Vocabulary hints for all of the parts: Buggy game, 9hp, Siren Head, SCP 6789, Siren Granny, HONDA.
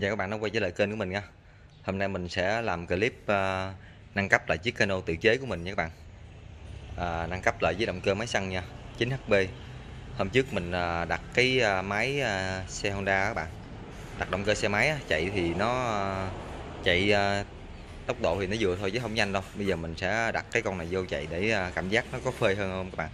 Xin chào các bạn đã quay trở lại kênh của mình nha. Hôm nay mình sẽ làm clip nâng cấp lại chiếc cano tự chế của mình nha các bạn. Nâng cấp lại với động cơ máy xăng nha, 9HP. Hôm trước mình đặt cái máy xe Honda các bạn. Đặt động cơ xe máy chạy thì nó chạy tốc độ thì nó vừa thôi chứ không nhanh đâu. Bây giờ mình sẽ đặt cái con này vô chạy để cảm giác nó có phê hơn không các bạn.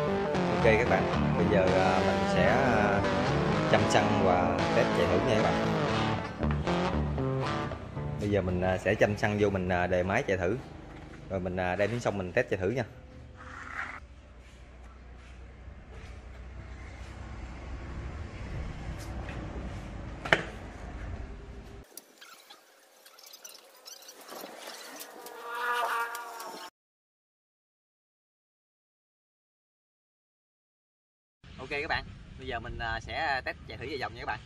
Ok các bạn, bây giờ mình sẽ châm xăng và test chạy thử nha các bạn. Bây giờ mình sẽ châm xăng vô, mình đề máy chạy thử. Rồi mình đem đến xong mình test chạy thử nha. Ok các bạn, bây giờ mình sẽ test chạy thử vài vòng nha các bạn.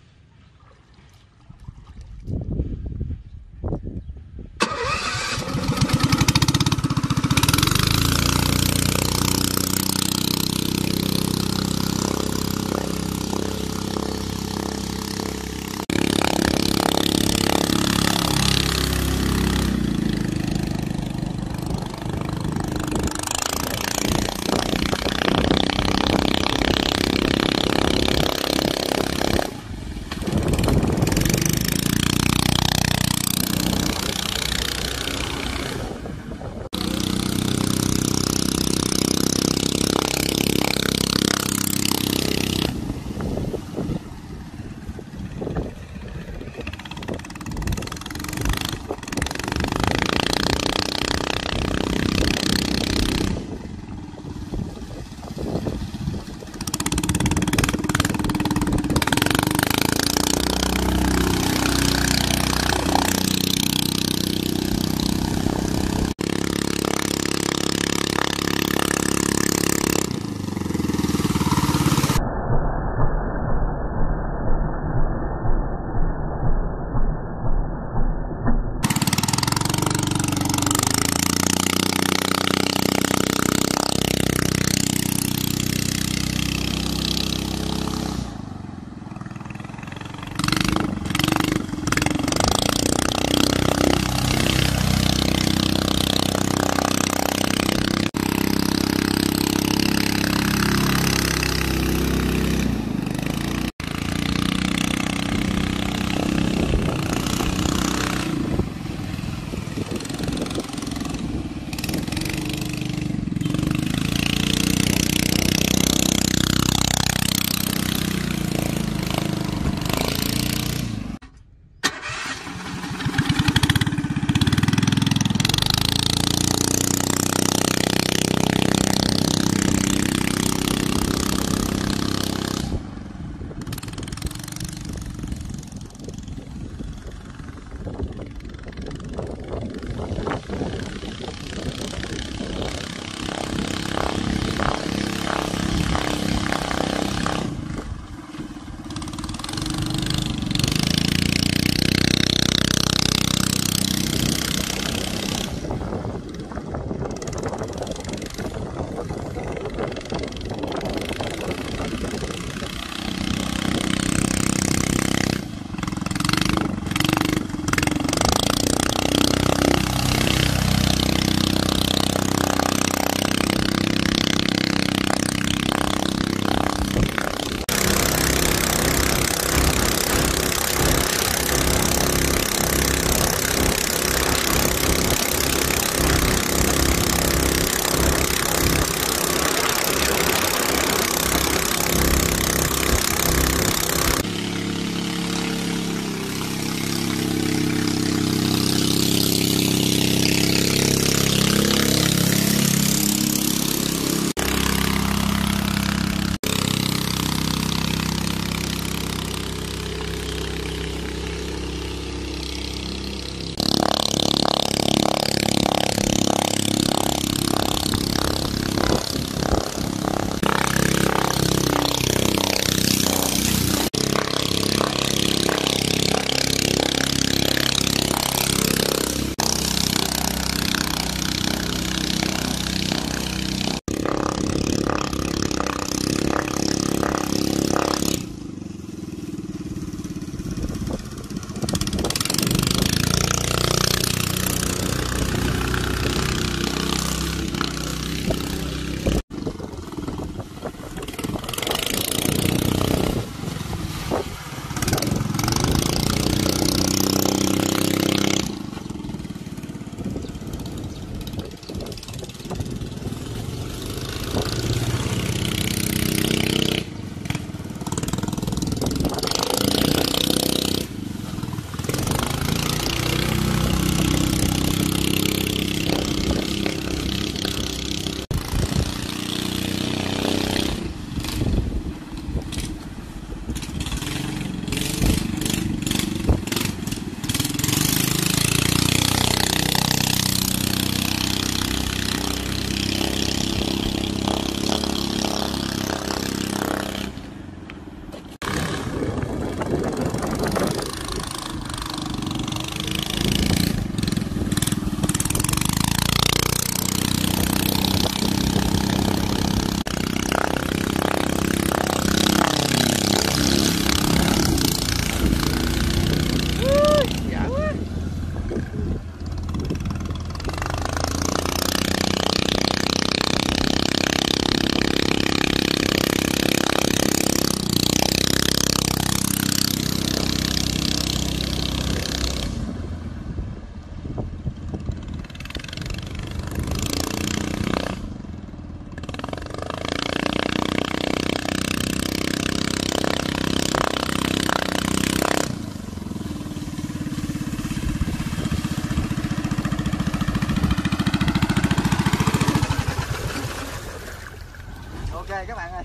Ok các bạn ơi,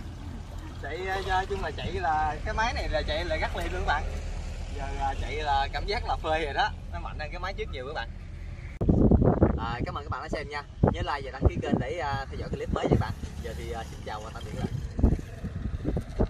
chạy chung là chạy là cái máy này là chạy là gắt liền luôn các bạn. Giờ chạy là cảm giác là phê rồi đó, nó mạnh hơn cái máy trước nhiều các bạn. Cảm ơn các bạn đã xem nha, nhớ like và đăng ký kênh để theo dõi clip mới nha các bạn. Giờ thì xin chào và tạm biệt các bạn.